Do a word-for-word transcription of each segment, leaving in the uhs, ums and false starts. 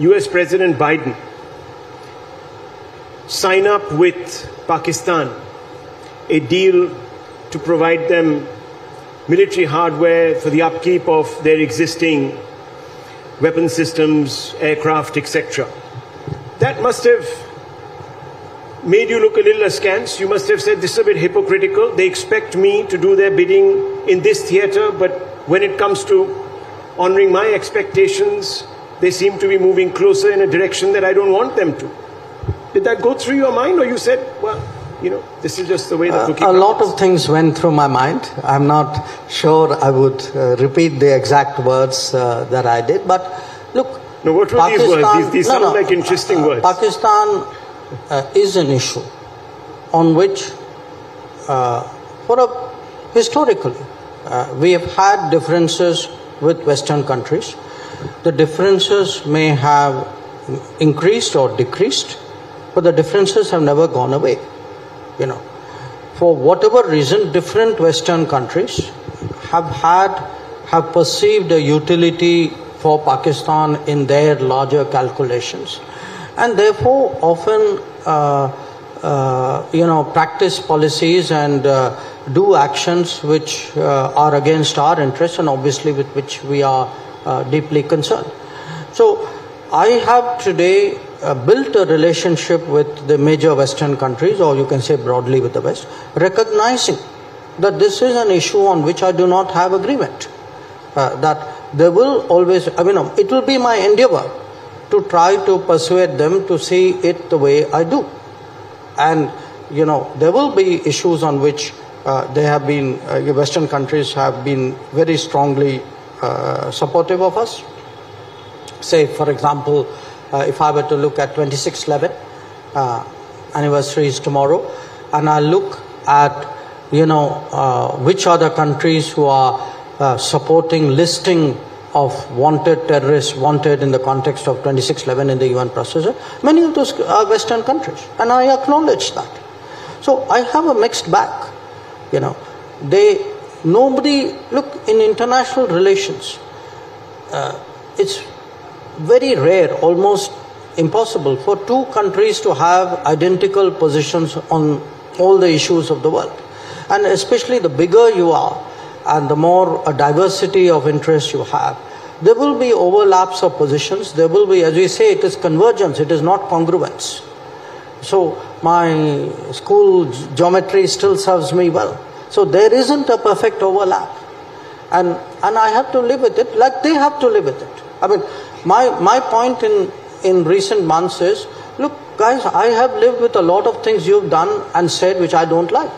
U S President Biden sign up with Pakistan a deal to provide them military hardware for the upkeep of their existing weapon systems, aircraft, et cetera. That must have made you look a little askance. You must have said, this is a bit hypocritical. They expect me to do their bidding in this theater, but when it comes to honoring my expectations, they seem to be moving closer in a direction that I don't want them to. Did that go through your mind, or you said, well, you know, this is just the way the cookie uh, A lot of things went through my mind. I'm not sure I would uh, repeat the exact words uh, that I did, but look... No, what were Pakistan, these words? These, these no, sound no, like interesting uh, words. Pakistan uh, is an issue on which, uh, for a, historically, uh, we have had differences with Western countries. The differences may have increased or decreased, but the differences have never gone away. You know, for whatever reason, different Western countries have had, have perceived a utility for Pakistan in their larger calculations, and therefore often, uh, uh, you know, practice policies and uh, do actions which uh, are against our interests, and obviously with which we are uh, deeply concerned. So, I have today uh, built a relationship with the major Western countries, or you can say broadly with the West, recognizing that this is an issue on which I do not have agreement. Uh, that there will always, I mean, it will be my endeavor to try to persuade them to see it the way I do. And, you know, there will be issues on which uh, they have been, uh, Western countries have been very strongly uh, supportive of us. Say, for example, uh, if I were to look at twenty-six eleven, uh, anniversary is tomorrow, and I look at, you know, uh, which are the countries who are uh, supporting listing of wanted terrorists, wanted in the context of twenty-six eleven in the U N process, many of those are Western countries, and I acknowledge that. So I have a mixed bag, you know. They, nobody, look, in international relations, uh, it's very rare, almost impossible, for two countries to have identical positions on all the issues of the world. And especially the bigger you are and the more a diversity of interests you have, there will be overlaps of positions. There will be, as we say, it is convergence, it is not congruence. So my school geometry still serves me well. So there isn't a perfect overlap. And, and I have to live with it like they have to live with it. I mean, my, my point in, in recent months is, look, guys, I have lived with a lot of things you've done and said which I don't like.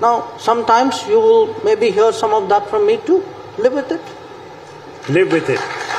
Now, sometimes you will maybe hear some of that from me too. Live with it. Live with it.